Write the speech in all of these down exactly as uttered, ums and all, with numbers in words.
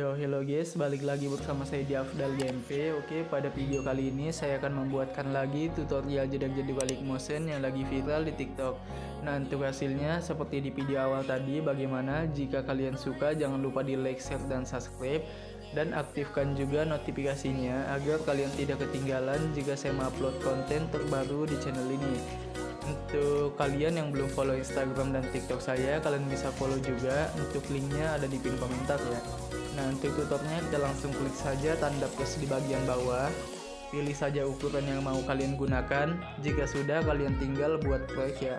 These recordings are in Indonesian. Yo, hello guys, balik lagi bersama saya di Afdhal G M P. Oke, pada video kali ini saya akan membuatkan lagi tutorial jedag jedug Alight Motion yang lagi viral di TikTok. Nah, untuk hasilnya seperti di video awal tadi. Bagaimana? Jika kalian suka, jangan lupa di like, share, dan subscribe, dan aktifkan juga notifikasinya agar kalian tidak ketinggalan jika saya mengupload konten terbaru di channel ini. Untuk kalian yang belum follow Instagram dan TikTok saya, kalian bisa follow juga. Untuk linknya ada di pin komentar ya. Nah, untuk tutornya kita langsung klik saja tanda plus di bagian bawah. Pilih saja ukuran yang mau kalian gunakan. Jika sudah, kalian tinggal buat proyek ya.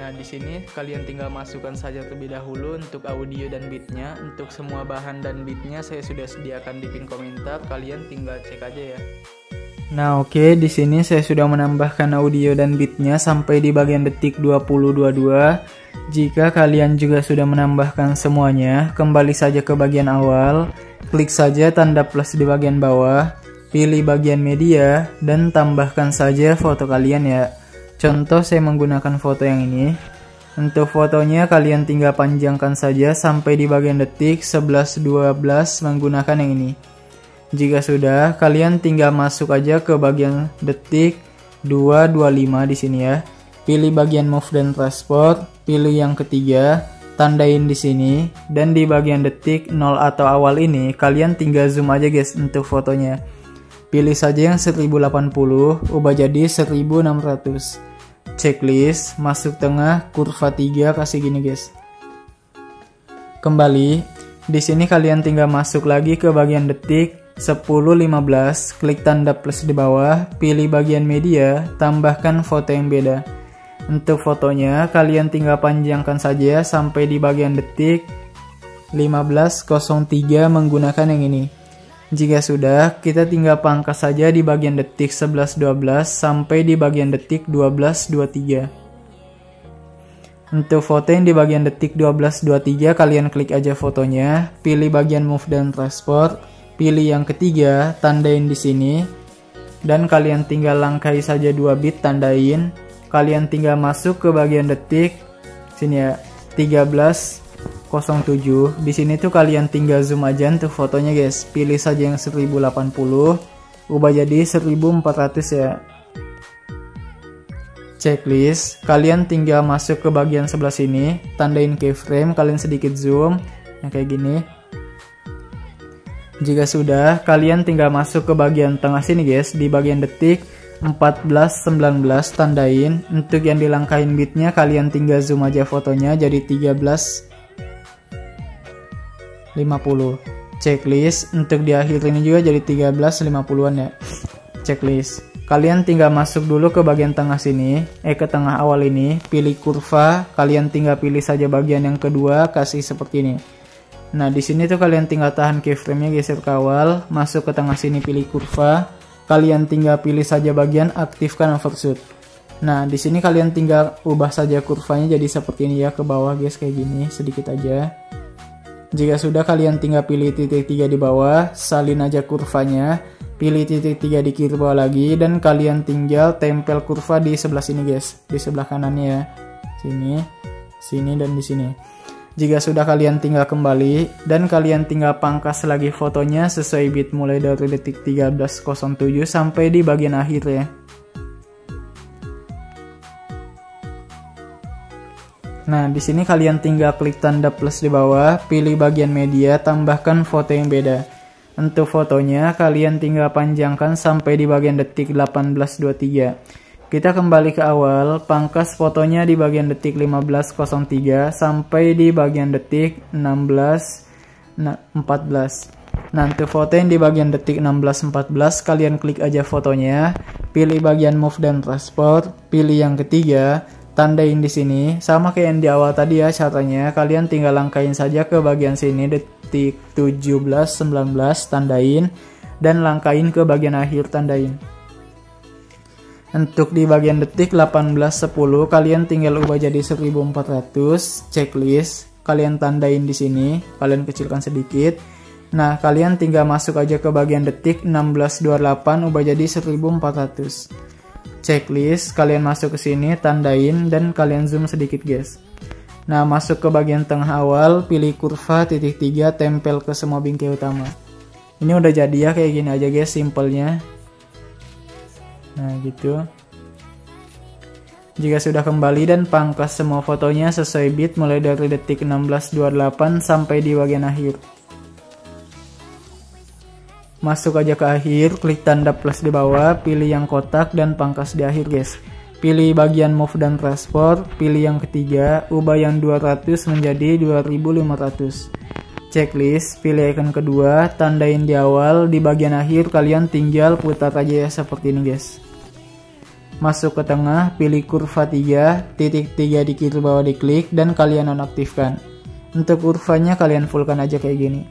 Nah, di sini kalian tinggal masukkan saja terlebih dahulu untuk audio dan beatnya. Untuk semua bahan dan beatnya saya sudah sediakan di pin komentar. Kalian tinggal cek aja ya. Nah, oke, okay, di sini saya sudah menambahkan audio dan beatnya sampai di bagian detik dua puluh dua puluh dua. Jika kalian juga sudah menambahkan semuanya, kembali saja ke bagian awal, klik saja tanda plus di bagian bawah, pilih bagian media, dan tambahkan saja foto kalian ya. Contoh saya menggunakan foto yang ini. Untuk fotonya kalian tinggal panjangkan saja sampai di bagian detik sebelas dua belas menggunakan yang ini. Jika sudah, kalian tinggal masuk aja ke bagian detik dua dua lima di sini ya. Pilih bagian move dan transport, pilih yang ketiga, tandain di sini, dan di bagian detik nol atau awal ini kalian tinggal zoom aja guys untuk fotonya. Pilih saja yang seribu delapan puluh, ubah jadi seribu enam ratus. Checklist, masuk tengah, kurva tiga, kasih gini guys. Kembali, di sini kalian tinggal masuk lagi ke bagian detik sepuluh lima belas, klik tanda plus di bawah, pilih bagian media, tambahkan foto yang beda. Untuk fotonya kalian tinggal panjangkan saja sampai di bagian detik lima belas nol tiga menggunakan yang ini. Jika sudah, kita tinggal pangkas saja di bagian detik sebelas dua belas sampai di bagian detik dua belas dua puluh tiga. Untuk foto yang di bagian detik dua belas dua puluh tiga kalian klik aja fotonya, pilih bagian move dan transport, pilih yang ketiga, tandain di sini, dan kalian tinggal langkai saja dua bit, tandain. Kalian tinggal masuk ke bagian detik sini ya, tiga belas nol tujuh. Di sini tuh kalian tinggal zoom aja untuk fotonya guys. Pilih saja yang seribu delapan puluh, ubah jadi seribu empat ratus ya. Checklist, kalian tinggal masuk ke bagian sebelah sini, tandain keyframe, kalian sedikit zoom. Nah, kayak gini. Jika sudah, kalian tinggal masuk ke bagian tengah sini guys, di bagian detik empat belas sembilan belas, tandain. Untuk yang dilangkain bitnya kalian tinggal zoom aja fotonya jadi tiga belas lima puluh. Checklist, untuk di akhir ini juga jadi tiga belas lima puluhan ya. Checklist, kalian tinggal masuk dulu ke bagian tengah sini, eh ke tengah awal ini, pilih kurva, kalian tinggal pilih saja bagian yang kedua, kasih seperti ini. Nah, di sini tuh kalian tinggal tahan keyframe-nya, geser ke awal, masuk ke tengah sini, pilih kurva. Kalian tinggal pilih saja bagian, aktifkan overshoot. Nah, di sini kalian tinggal ubah saja kurvanya jadi seperti ini ya, ke bawah guys, kayak gini, sedikit aja. Jika sudah, kalian tinggal pilih titik tiga di bawah, salin aja kurvanya, pilih titik tiga di kiri bawah lagi, dan kalian tinggal tempel kurva di sebelah sini guys, di sebelah kanannya ya, sini, sini, dan di sini. Jika sudah, kalian tinggal kembali, dan kalian tinggal pangkas lagi fotonya sesuai bit mulai dari detik tiga belas nol tujuh sampai di bagian akhir ya. Nah, di sini kalian tinggal klik tanda plus di bawah, pilih bagian media, tambahkan foto yang beda. Untuk fotonya kalian tinggal panjangkan sampai di bagian detik delapan belas dua puluh tiga. Kita kembali ke awal, pangkas fotonya di bagian detik lima belas nol tiga sampai di bagian detik enam belas empat belas. Nah, untuk foto yang di bagian detik enam belas empat belas, kalian klik aja fotonya, pilih bagian move dan transport, pilih yang ketiga, tandain di sini, sama kayak yang di awal tadi ya caranya. Kalian tinggal langkain saja ke bagian sini detik tujuh belas sembilan belas, tandain, dan langkain ke bagian akhir, tandain. Untuk di bagian detik delapan belas sepuluh kalian tinggal ubah jadi seribu empat ratus. Checklist, kalian tandain di sini, kalian kecilkan sedikit. Nah, kalian tinggal masuk aja ke bagian detik enam belas dua puluh delapan, ubah jadi seribu empat ratus. Checklist, kalian masuk ke sini, tandain, dan kalian zoom sedikit guys. Nah, masuk ke bagian tengah awal, pilih kurva titik tiga, tempel ke semua bingkai utama. Ini udah jadi ya, kayak gini aja guys, simpelnya. Nah, gitu. Jika sudah kembali dan pangkas semua fotonya sesuai bit mulai dari detik enam belas dua puluh delapan sampai di bagian akhir. Masuk aja ke akhir, klik tanda plus di bawah, pilih yang kotak dan pangkas di akhir guys. Pilih bagian move dan transport, pilih yang ketiga, ubah yang dua ratus menjadi dua ribu lima ratus. Checklist, pilih icon kedua, tandain di awal, di bagian akhir kalian tinggal putar aja ya seperti ini guys. Masuk ke tengah, pilih kurva tiga, titik tiga di kiri bawah diklik dan kalian nonaktifkan. Untuk kurvanya kalian fullkan aja kayak gini.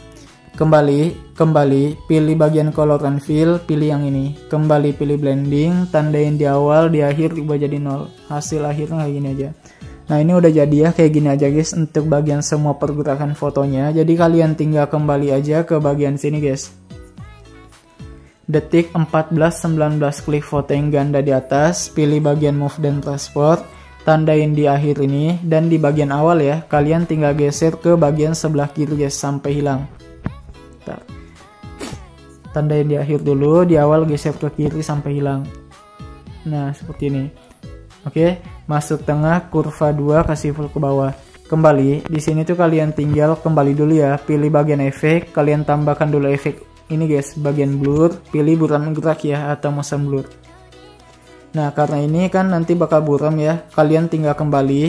Kembali, kembali, pilih bagian color and fill, pilih yang ini. Kembali pilih blending, tandain di awal, di akhir ubah jadi nol. Hasil akhirnya kayak gini aja. Nah, ini udah jadi ya, kayak gini aja guys untuk bagian semua pergerakan fotonya. Jadi kalian tinggal kembali aja ke bagian sini guys. Detik empat belas sembilan belas klik foto yang ganda di atas, pilih bagian move dan transport, tandain di akhir ini, dan di bagian awal ya, kalian tinggal geser ke bagian sebelah kiri guys sampai hilang. Tandain di akhir dulu, di awal geser ke kiri sampai hilang. Nah, seperti ini. Oke, masuk tengah, kurva dua, kasih full ke bawah. Kembali, di sini tuh kalian tinggal kembali dulu ya, pilih bagian efek, kalian tambahkan dulu efek ini guys, bagian blur, pilih buram gerak ya, atau motion blur. Nah, karena ini kan nanti bakal buram ya, kalian tinggal kembali.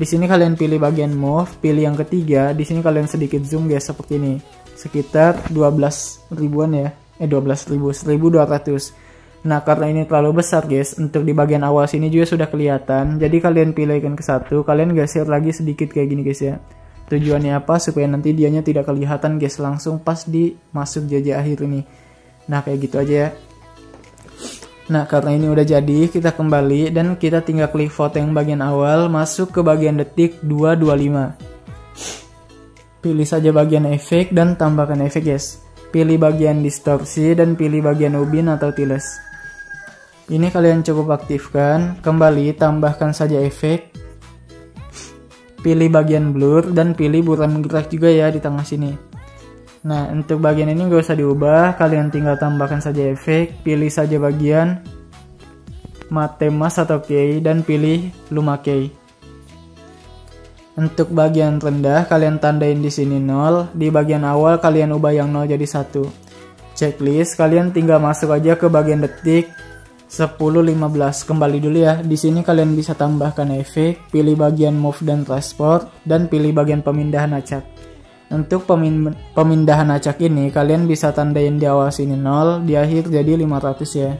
Di sini kalian pilih bagian move, pilih yang ketiga, di sini kalian sedikit zoom guys, seperti ini. Sekitar dua belas ribuan ya, eh dua belas ribu, seribu dua ratus. Nah, karena ini terlalu besar guys, untuk di bagian awal sini juga sudah kelihatan. Jadi kalian pilih icon ke satu, kalian geser lagi sedikit kayak gini guys ya. Tujuannya apa? Supaya nanti dianya tidak kelihatan guys, langsung pas di masuk jejak akhir ini. Nah, kayak gitu aja ya. Nah, karena ini udah jadi, kita kembali dan kita tinggal klik foto yang bagian awal, masuk ke bagian detik dua dua lima. Pilih saja bagian efek dan tambahkan efek guys. Pilih bagian distorsi dan pilih bagian ubin atau tiles. Ini kalian cukup aktifkan. Kembali tambahkan saja efek. Pilih bagian blur dan pilih buram gerak juga ya di tengah sini. Nah, untuk bagian ini gak usah diubah. Kalian tinggal tambahkan saja efek. Pilih saja bagian matte mask atau key dan pilih luma key. Untuk bagian rendah kalian tandain di sini nol, di bagian awal kalian ubah yang nol jadi satu. Checklist, kalian tinggal masuk aja ke bagian detik sepuluh lima belas. Kembali dulu ya. Di sini kalian bisa tambahkan efek, pilih bagian move dan transport dan pilih bagian pemindahan acak. Untuk pemin pemindahan acak ini kalian bisa tandain di awal sini nol, di akhir jadi lima ratus ya.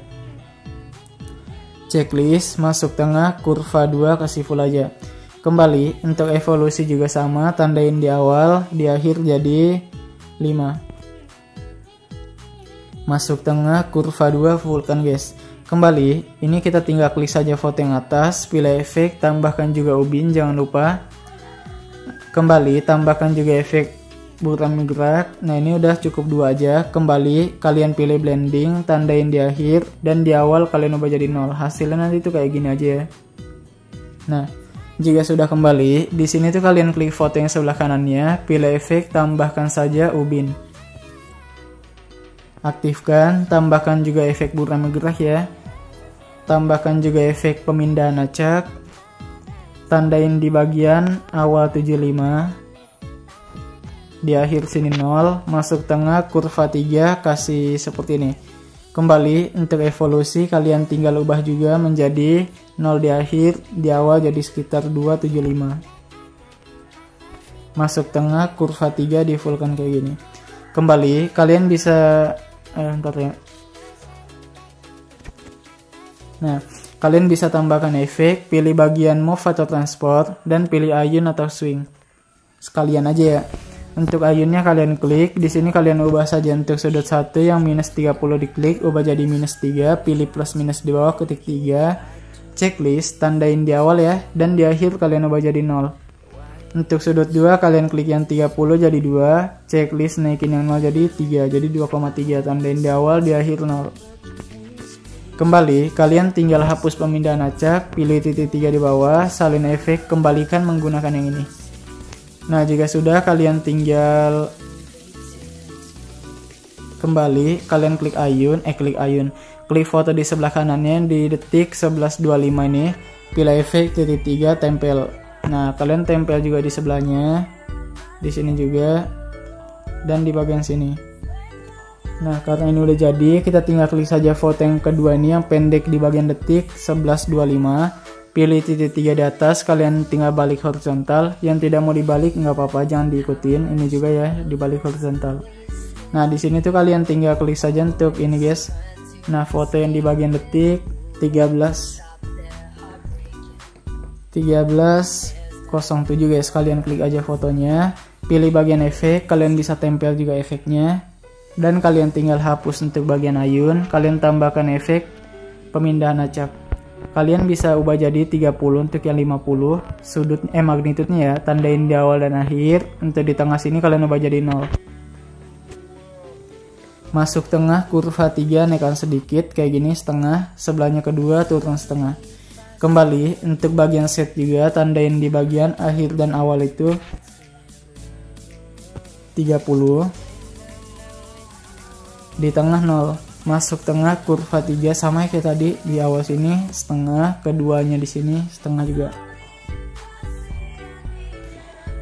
Checklist, masuk tengah, kurva dua kasih full aja. Kembali, untuk evolusi juga sama, tandain di awal, di akhir jadi lima. Masuk tengah, kurva dua, fullkan guys. Kembali, ini kita tinggal klik saja foto yang atas, pilih efek, tambahkan juga ubin, jangan lupa. Kembali, tambahkan juga efek buram gerak. Nah, ini udah cukup dua aja. Kembali, kalian pilih blending, tandain di akhir, dan di awal kalian ubah jadi nol. Hasilnya nanti tuh kayak gini aja ya. Nah, jika sudah kembali, di sini tuh kalian klik foto yang sebelah kanannya, pilih efek, tambahkan saja ubin. Aktifkan, tambahkan juga efek buram gerak ya. Tambahkan juga efek pemindahan acak. Tandain di bagian awal tujuh puluh lima. Di akhir sini nol, masuk tengah, kurva tiga, kasih seperti ini. Kembali, untuk evolusi kalian tinggal ubah juga menjadi nol di akhir, di awal jadi sekitar dua tujuh lima. Masuk tengah, kurva tiga di fullkan kayak gini. Kembali, kalian bisa eh, ntar ya. Nah, kalian bisa tambahkan efek, pilih bagian move atau transport dan pilih ayun atau swing. Sekalian aja ya. Untuk ayunnya kalian klik, di sini kalian ubah saja untuk sudut satu yang minus tiga puluh diklik, ubah jadi minus tiga, pilih plus minus di bawah, ketik tiga, checklist, tandain di awal ya, dan di akhir kalian ubah jadi nol. Untuk sudut dua kalian klik yang tiga puluh jadi dua, checklist, naikin yang nol jadi tiga, jadi dua koma tiga, tandain di awal, di akhir nol. Kembali, kalian tinggal hapus pemindahan acak, pilih titik tiga di bawah, salin efek, kembalikan menggunakan yang ini. Nah, jika sudah, kalian tinggal kembali, kalian klik ayun, eh klik ayun, klik foto di sebelah kanannya di detik sebelas dua puluh lima ini, pilih efek titik tiga, tempel. Nah, kalian tempel juga di sebelahnya, di sini juga, dan di bagian sini. Nah, karena ini udah jadi, kita tinggal klik saja foto yang kedua ini yang pendek di bagian detik sebelas dua puluh lima, pilih titik tiga di atas, kalian tinggal balik horizontal. Yang tidak mau dibalik nggak apa-apa, jangan diikutin, ini juga ya dibalik horizontal. Nah, di sini tuh kalian tinggal klik saja untuk ini, guys. Nah, foto yang di bagian detik tiga belas tiga belas nol tujuh, guys. Kalian klik aja fotonya, pilih bagian efek, kalian bisa tempel juga efeknya, dan kalian tinggal hapus untuk bagian ayun, kalian tambahkan efek pemindahan acak. Kalian bisa ubah jadi tiga puluh untuk yang lima puluh sudut eh magnitudenya ya, tandain di awal dan akhir. Untuk di tengah sini kalian ubah jadi nol. Masuk tengah kurva tiga, naikkan sedikit kayak gini setengah, sebelahnya kedua turun setengah. Kembali untuk bagian set juga, tandain di bagian akhir dan awal itu tiga puluh, di tengah nol. Masuk tengah kurva tiga sama kayak tadi, di awal sini setengah, keduanya di sini setengah juga.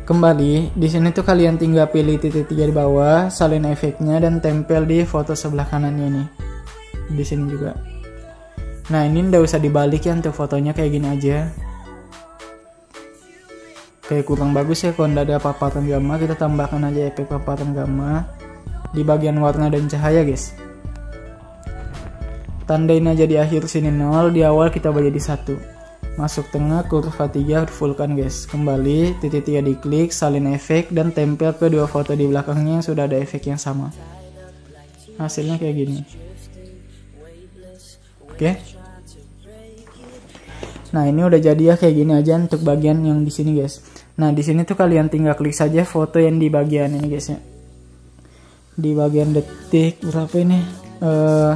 Kembali, di sini tuh kalian tinggal pilih titik tiga di bawah, salin efeknya, dan tempel di foto sebelah kanannya ini. Di sini juga. Nah, ini nggak usah dibalik ya, untuk fotonya kayak gini aja. Kayak kurang bagus ya, kalau nggak ada paparan gamma, kita tambahkan aja efek paparan gamma di bagian warna dan cahaya, guys. Tandain aja di akhir sini nol, di awal kita ubah jadi satu. Masuk tengah kurva tiga fullkan, guys. Kembali, titik tiga diklik, salin efek, dan tempel ke dua foto di belakangnya yang sudah ada efek yang sama. Hasilnya kayak gini. Oke. Nah, ini udah jadi ya, kayak gini aja untuk bagian yang di sini, guys. Nah, di sini tuh kalian tinggal klik saja foto yang di bagian ini, guys ya. Di bagian detik berapa ini? Eh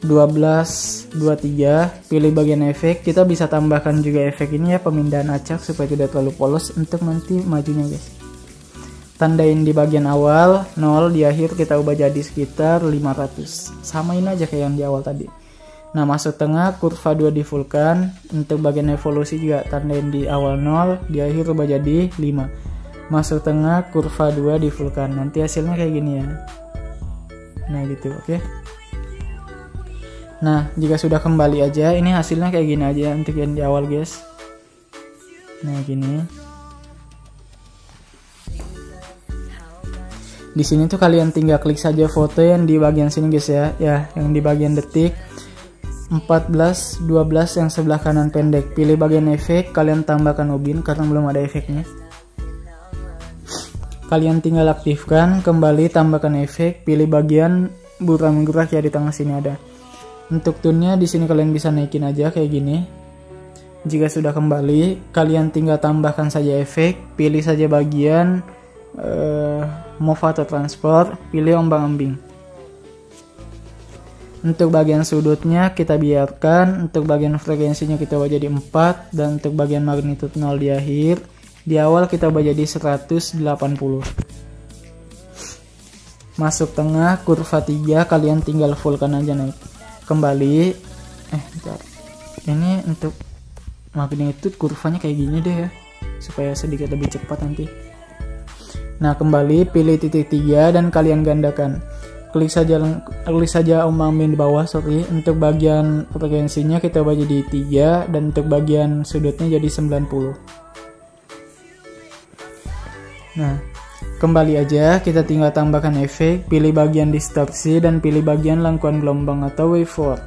dua belas dua puluh tiga, pilih bagian efek, kita bisa tambahkan juga efek ini ya, pemindahan acak supaya tidak terlalu polos untuk nanti majunya, guys. Tandain di bagian awal nol, di akhir kita ubah jadi sekitar lima ratus, samain aja kayak yang di awal tadi. Nah, masuk tengah kurva dua di fullkan, untuk bagian evolusi juga tandain di awal nol, di akhir ubah jadi lima. Masuk tengah kurva dua di fullkan, nanti hasilnya kayak gini ya. Nah, gitu. Oke okay? Nah, jika sudah kembali aja, ini hasilnya kayak gini aja untuk yang di awal, guys. Nah, gini. Di sini tuh kalian tinggal klik saja foto yang di bagian sini, guys ya. Ya, yang di bagian detik empat belas dua belas yang sebelah kanan pendek. Pilih bagian efek, kalian tambahkan ubin karena belum ada efeknya. Kalian tinggal aktifkan, kembali tambahkan efek, pilih bagian buram gerak ya, di tengah sini ada. Untuk tune-nya di sini kalian bisa naikin aja kayak gini. Jika sudah kembali, kalian tinggal tambahkan saja efek, pilih saja bagian uh, move atau transport, pilih ombang-ambing. Untuk bagian sudutnya kita biarkan, untuk bagian frekuensinya kita ubah jadi empat, dan untuk bagian magnitude nol di akhir, di awal kita ubah jadi seratus delapan puluh. Masuk tengah kurva tiga, kalian tinggal fullkan aja naik. Kembali, eh bentar. Ini untuk magnitude kurvanya kayak gini deh ya, supaya sedikit lebih cepat nanti. Nah, kembali pilih titik tiga dan kalian gandakan, klik saja klik saja ombang-ambing di bawah, sorry. Untuk bagian frekuensinya kita ubah jadi tiga, dan untuk bagian sudutnya jadi sembilan puluh. Nah, kembali aja, kita tinggal tambahkan efek, pilih bagian distorsi, dan pilih bagian lengkuan gelombang atau waveform.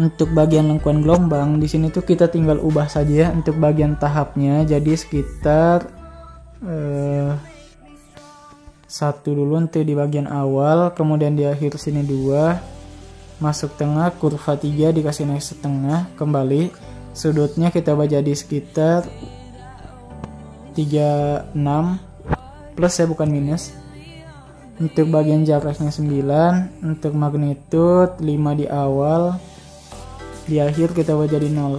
Untuk bagian lengkuan gelombang, di sini tuh kita tinggal ubah saja untuk bagian tahapnya, jadi sekitar eh, satu dulu nanti di bagian awal, kemudian di akhir sini dua, masuk tengah kurva tiga dikasih naik setengah, kembali sudutnya kita ubah jadi sekitar tiga puluh enam. Plus ya, bukan minus. Untuk bagian jaraknya sembilan, untuk magnitude lima di awal, di akhir kita ubah jadi nol.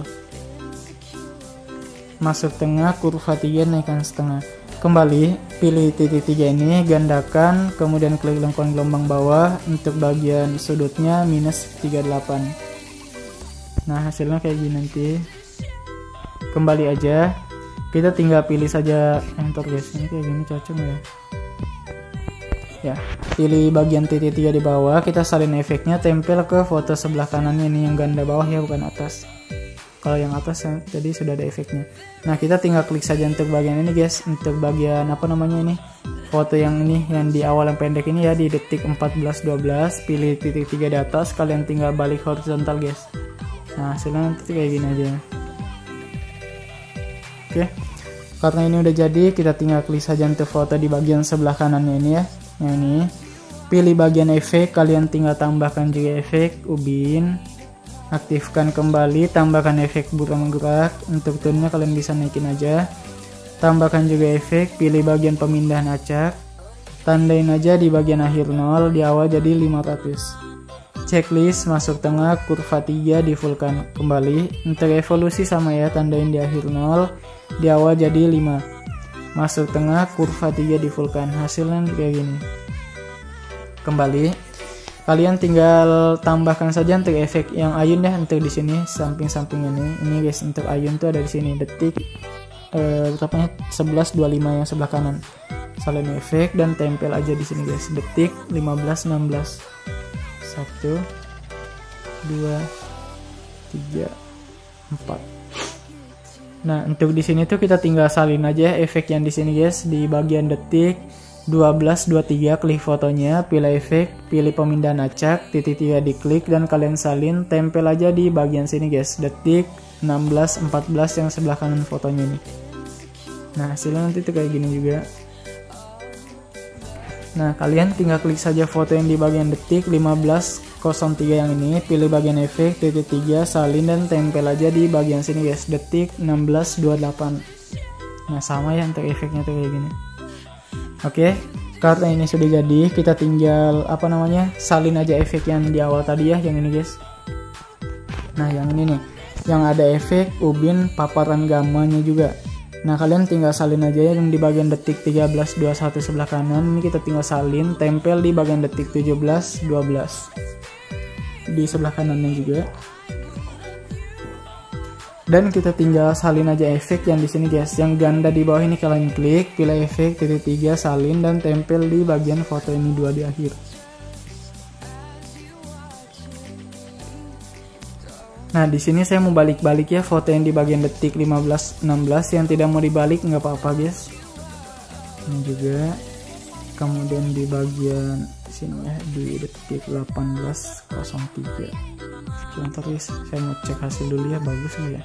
masuk tengah, kurva tiga naikkan setengah. Kembali pilih titik tiga ini, gandakan, kemudian klik lengkungan gelombang bawah untuk bagian sudutnya minus tiga puluh delapan. Nah hasilnya kayak gini nanti. Kembali aja, kita tinggal pilih saja enter guys. Ini kayak gini cocok ya. Ya, pilih bagian titik tiga di bawah, kita salin efeknya, tempel ke foto sebelah kanannya ini yang ganda bawah ya, bukan atas. Kalau yang atas ya, tadi sudah ada efeknya. Nah kita tinggal klik saja untuk bagian ini guys, untuk bagian apa namanya ini, foto yang ini yang di awal yang pendek ini ya, di detik empat belas dua belas, pilih titik tiga di atas, kalian tinggal balik horizontal guys. Nah hasilnya nanti kayak gini aja. Oke, karena ini udah jadi, kita tinggal klik saja untuk foto di bagian sebelah kanannya ini ya. Nah ini, pilih bagian efek, kalian tinggal tambahkan juga efek ubin, aktifkan kembali, tambahkan efek burung gerak. Untuk tone-nya kalian bisa naikin aja, tambahkan juga efek, pilih bagian pemindahan acak, tandain aja di bagian akhir nol, di awal jadi lima ratus. Checklist, masuk tengah, kurva tiga di full kan. Kembali, untuk evolusi sama ya, tandain di akhir nol, di awal jadi lima, masuk tengah, kurva tiga di vulkan. Hasilnya kayak gini. Kembali, kalian tinggal tambahkan saja untuk efek yang ayun ya, untuk di sini samping-samping ini. Ini guys, untuk ayun tuh ada di sini detik eh berapanya sebelas dua puluh lima yang sebelah kanan. Salin efek dan tempel aja di sini guys. Detik lima belas enam belas. satu dua tiga empat. Nah, untuk di sini tuh kita tinggal salin aja efek yang di sini guys, di bagian detik dua belas dua puluh tiga, klik fotonya, pilih efek, pilih pemindahan acak, titik tiga diklik dan kalian salin, tempel aja di bagian sini guys, detik enam belas empat belas yang sebelah kanan fotonya ini. Nah, hasilnya nanti tuh kayak gini juga. Nah, kalian tinggal klik saja foto yang di bagian detik lima belas nol tiga yang ini, pilih bagian efek, titik tiga, salin dan tempel aja di bagian sini guys, detik enam belas dua puluh delapan. Nah sama ya untuk efeknya tuh kayak gini. Oke, karena ini sudah jadi, kita tinggal apa namanya, salin aja efek yang di awal tadi ya, yang ini guys. Nah yang ini nih, yang ada efek ubin paparan gamanya juga. Nah kalian tinggal salin aja yang di bagian detik tiga belas dua puluh satu sebelah kanan, ini kita tinggal salin, tempel di bagian detik tujuh belas dua belas di sebelah kanannya juga, dan kita tinggal salin aja efek yang di sini guys, yang ganda di bawah ini kalian klik, pilih efek, titik tiga, salin dan tempel di bagian foto ini dua di akhir. Nah di sini saya mau balik-balik ya foto yang di bagian detik lima belas enam belas, yang tidak mau dibalik nggak apa-apa guys. Ini juga, kemudian di bagian sini ya, di detik delapan belas nol tiga. Sebentar guys, saya mau cek hasil dulu ya, bagus nggak ya.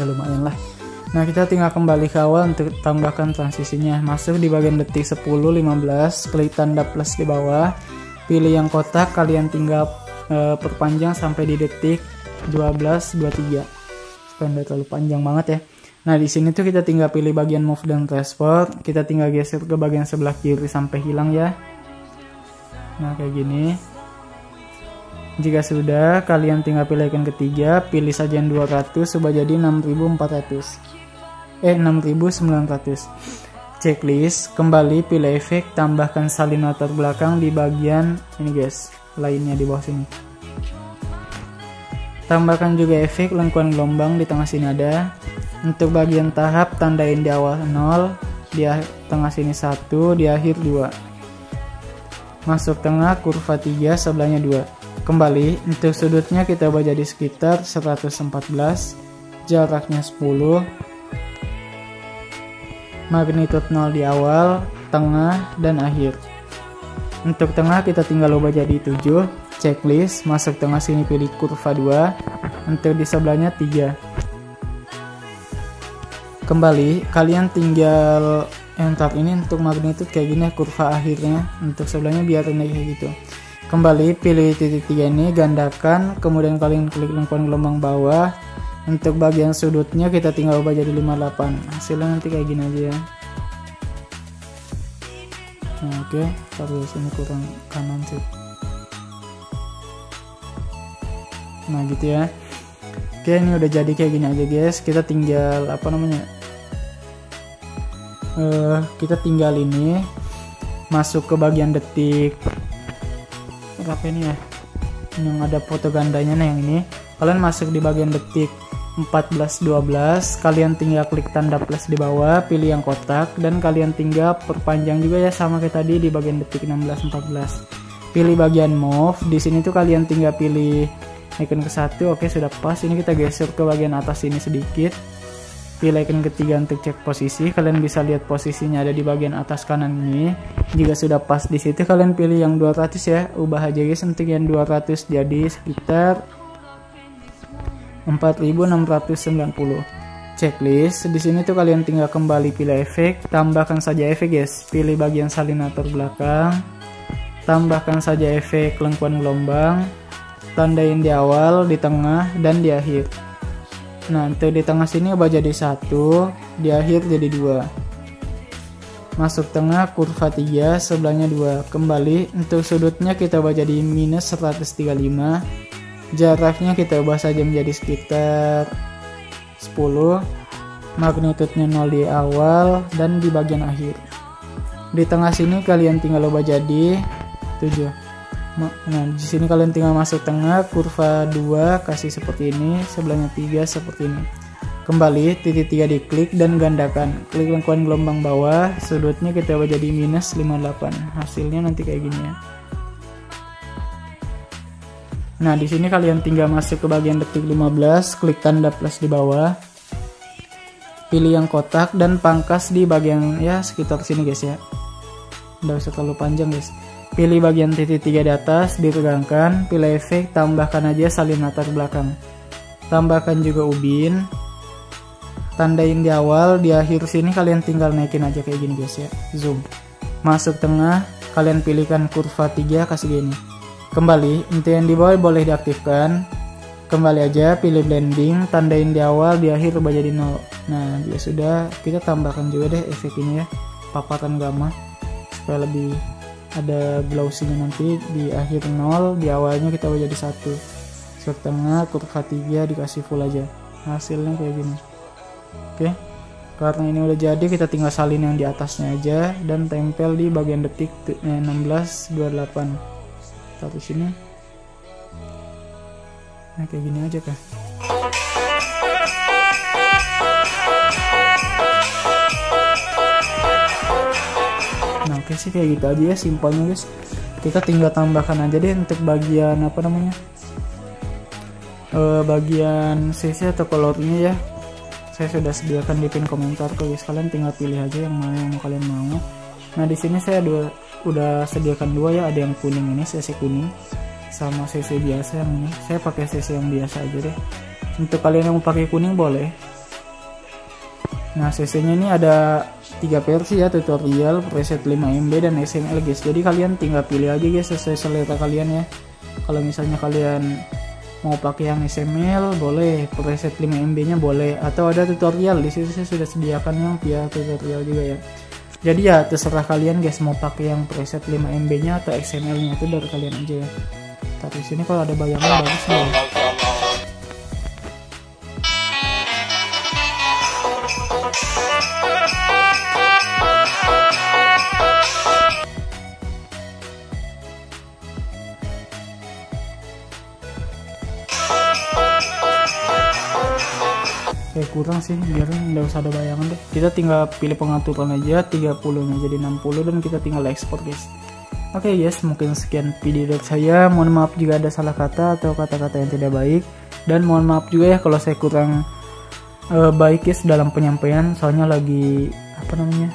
Ya lumayan lah. Nah kita tinggal kembali ke awal untuk tambahkan transisinya, masuk di bagian detik sepuluh lima belas, klik tanda plus di bawah, pilih yang kotak, kalian tinggal e, perpanjang sampai di detik dua belas dua puluh tiga, supaya nggak terlalu panjang banget ya. Nah di sini tuh kita tinggal pilih bagian move dan transport, kita tinggal geser ke bagian sebelah kiri sampai hilang ya. Nah kayak gini. Jika sudah, kalian tinggal pilih icon ketiga, pilih saja yang dua ratus, supaya jadi enam ribu empat ratus. Eh enam ribu sembilan ratus. Checklist, kembali pilih efek, tambahkan salin latar belakang di bagian ini guys, lainnya di bawah sini. Tambahkan juga efek lengkungan gelombang di tengah sini ada. Untuk bagian tahap tandain di awal nol, di tengah sini satu, di akhir dua. Masuk tengah, kurva tiga, sebelahnya dua. Kembali, untuk sudutnya kita ubah jadi sekitar seratus empat belas, jaraknya sepuluh, magnitude nol di awal, tengah, dan akhir. Untuk tengah kita tinggal ubah jadi tujuh, checklist, masuk tengah sini pilih kurva dua, untuk di sebelahnya tiga. Kembali, kalian tinggal enter ini untuk magnitude kayak gini, kurva akhirnya, untuk sebelahnya biar naik kayak gitu. Kembali, pilih titik tiga ini, gandakan, kemudian kalian klik lengkungan gelombang bawah, Untuk bagian sudutnya kita tinggal ubah jadi lima puluh delapan. Hasilnya nanti kayak gini aja ya. Nah, oke, tapi sini kurang kanan sih. Nah gitu ya. Oke, ini udah jadi kayak gini aja guys. Kita tinggal apa namanya? Uh, kita tinggal ini masuk ke bagian detik. Berapa ini ya? Yang ada foto gandanya nih yang ini. Kalian masuk di bagian detik empat belas dua belas, kalian tinggal klik tanda plus di bawah, pilih yang kotak, dan kalian tinggal perpanjang juga ya sama kayak tadi di bagian detik enam belas empat belas. Pilih bagian move, di sini tuh kalian tinggal pilih icon ke satu, oke sudah pas. Ini kita geser ke bagian atas ini sedikit. Pilih icon ketiga untuk cek posisi, kalian bisa lihat posisinya ada di bagian atas kanan ini. Jika sudah pas di situ kalian pilih yang dua ratus ya, ubah aja guys untuk yang dua ratus jadi sekitar empat ribu enam ratus sembilan puluh. Checklist, di sini tuh kalian tinggal kembali pilih efek, tambahkan saja efek guys, pilih bagian salinator belakang, tambahkan saja efek lengkuan gelombang, tandain di awal, di tengah, dan di akhir. Nah untuk di tengah sini ubah jadi satu, di akhir jadi dua, masuk tengah kurva tiga, sebelahnya dua. Kembali untuk sudutnya kita ubah jadi minus seratus tiga puluh lima. Jaraknya kita ubah saja menjadi sekitar sepuluh, magnitudenya nol di awal dan di bagian akhir. Di tengah sini kalian tinggal ubah jadi tujuh. Nah, di sini kalian tinggal masuk tengah, kurva dua kasih seperti ini, sebelahnya tiga seperti ini. Kembali titik tiga diklik dan gandakan. Klik lengkuan gelombang bawah, sudutnya kita ubah jadi minus lima puluh delapan. Hasilnya nanti kayak gini ya. Nah, di sini kalian tinggal masuk ke bagian detik lima belas, klik tanda plus di bawah. Pilih yang kotak dan pangkas di bagian ya sekitar sini guys ya. Nggak usah terlalu panjang guys. Pilih bagian titik tiga di atas, ditegangkan, pilih efek, tambahkan aja salinator belakang. Tambahkan juga ubin. Tandain di awal, di akhir sini kalian tinggal naikin aja kayak gini guys ya. Zoom. Masuk tengah, kalian pilihkan kurva tiga kasih gini. Kembali, untuk yang di bawah boleh diaktifkan. Kembali aja, pilih blending, tandain di awal, di akhir ubah jadi nol. Nah, ya sudah, kita tambahkan juga deh efek ini ya, paparan gamma, supaya lebih ada glowsinya nanti. Di akhir nol, di awalnya kita ubah jadi satu. Setengah, kurva tiga dikasih full aja. Hasilnya kayak gini. Oke, karena ini udah jadi, kita tinggal salin yang di atasnya aja dan tempel di bagian detik enam belas dua puluh delapan. Satu sini, nah kayak gini aja kah? Nah oke sih kayak gitu aja ya, simpelnya guys. Kita tinggal tambahkan aja deh untuk bagian apa namanya, e, bagian C C atau colornya ya. Saya sudah sediakan di pin komentar tuh guys, kalian tinggal pilih aja yang mana yang kalian mau. Nah di sini saya dua udah sediakan dua ya, ada yang kuning ini C C kuning sama C C biasa yang ini. Saya pakai C C yang biasa aja deh. Untuk kalian yang mau pakai kuning boleh. Nah C C-nya ini ada tiga versi ya, tutorial, preset lima M B dan S M L guys. Jadi kalian tinggal pilih aja guys sesuai selera kalian ya. Kalau misalnya kalian mau pakai yang S M L boleh, preset lima M B-nya boleh, atau ada tutorial. Di sini saya sudah sediakan yang via tutorial juga ya. Jadi ya terserah kalian guys mau pakai yang preset lima M B-nya atau X M L-nya, itu dari kalian aja ya. Tapi sini kalau ada bayangan bagus nih. Kayak kurang sih, biar nggak usah ada bayangan deh. Kita tinggal pilih pengaturan aja, tiga puluh-nya jadi enam puluh dan kita tinggal ekspor guys. Oke okay guys, mungkin sekian video dari saya. Mohon maaf jika ada salah kata atau kata-kata yang tidak baik. Dan mohon maaf juga ya kalau saya kurang uh, baik guys dalam penyampaian. Soalnya lagi, apa namanya,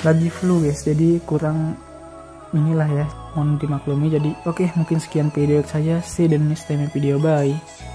lagi flu guys, jadi kurang inilah ya, mohon dimaklumi. Jadi oke okay, mungkin sekian video dari saya. See you in the next time video, bye.